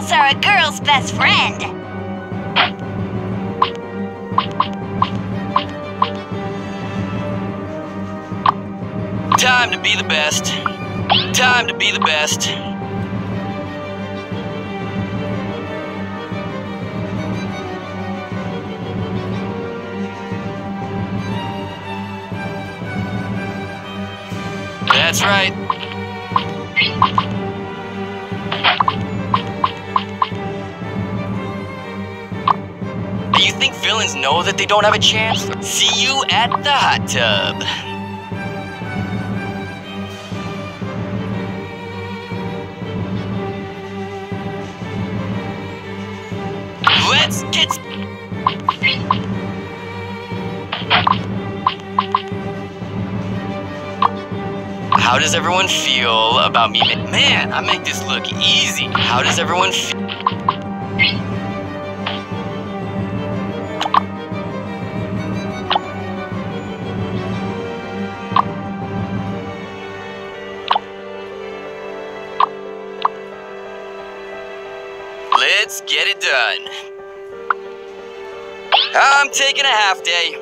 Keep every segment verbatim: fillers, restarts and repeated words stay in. girls are a girl's best friend. Time to be the best. Time to be the best. That's right. Do you think villains know that they don't have a chance? See you at the hot tub. Let's get... How does everyone feel about me? Man, I make this look easy. How does everyone feel? Let's get it done. I'm taking a half day.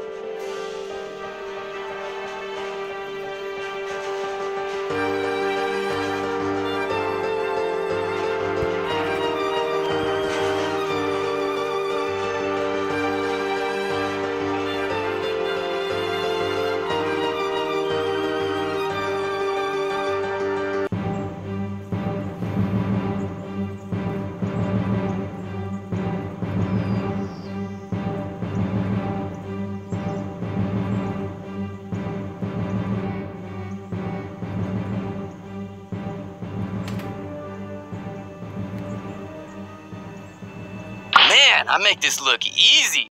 I make this look easy.